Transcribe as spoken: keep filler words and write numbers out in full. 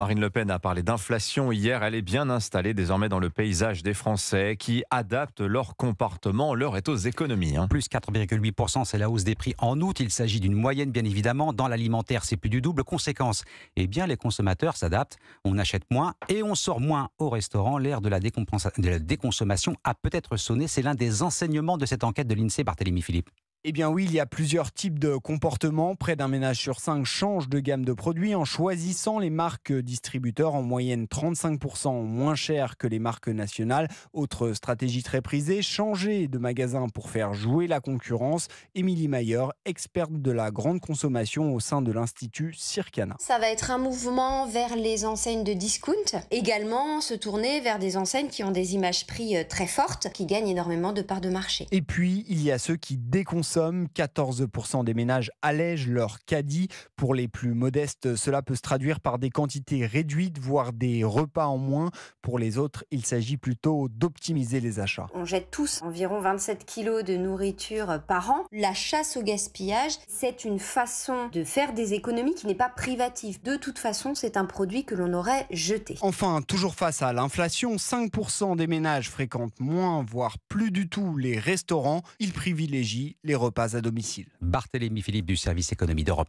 Marine Le Pen a parlé d'inflation hier, elle est bien installée désormais dans le paysage des Français qui adaptent leur comportement, l'heure est aux économies. Hein. Plus quatre virgule huit pour cent, c'est la hausse des prix en août, il s'agit d'une moyenne bien évidemment, dans l'alimentaire c'est plus du double, conséquence, eh bien les consommateurs s'adaptent, on achète moins et on sort moins au restaurant, l'ère de la déconsommation a peut-être sonné, c'est l'un des enseignements de cette enquête de l'INSEE, Barthélémy Philippe. Eh bien oui, il y a plusieurs types de comportements. Près d'un ménage sur cinq change de gamme de produits en choisissant les marques distributeurs, en moyenne trente-cinq pour cent moins chères que les marques nationales. Autre stratégie très prisée, changer de magasin pour faire jouer la concurrence. Émilie Mayer, experte de la grande consommation au sein de l'Institut Circana. Ça va être un mouvement vers les enseignes de discount. Également, se tourner vers des enseignes qui ont des images prix très fortes, qui gagnent énormément de parts de marché. Et puis, il y a ceux qui déconseillent. quatorze pour cent des ménages allègent leur caddie. Pour les plus modestes, cela peut se traduire par des quantités réduites, voire des repas en moins. Pour les autres, il s'agit plutôt d'optimiser les achats. On jette tous environ vingt-sept kilos de nourriture par an. La chasse au gaspillage, c'est une façon de faire des économies qui n'est pas privative. De toute façon, c'est un produit que l'on aurait jeté. Enfin, toujours face à l'inflation, cinq pour cent des ménages fréquentent moins, voire plus du tout les restaurants. Ils privilégient les repas à domicile. Barthélémy Philippe du service économie d'Europe.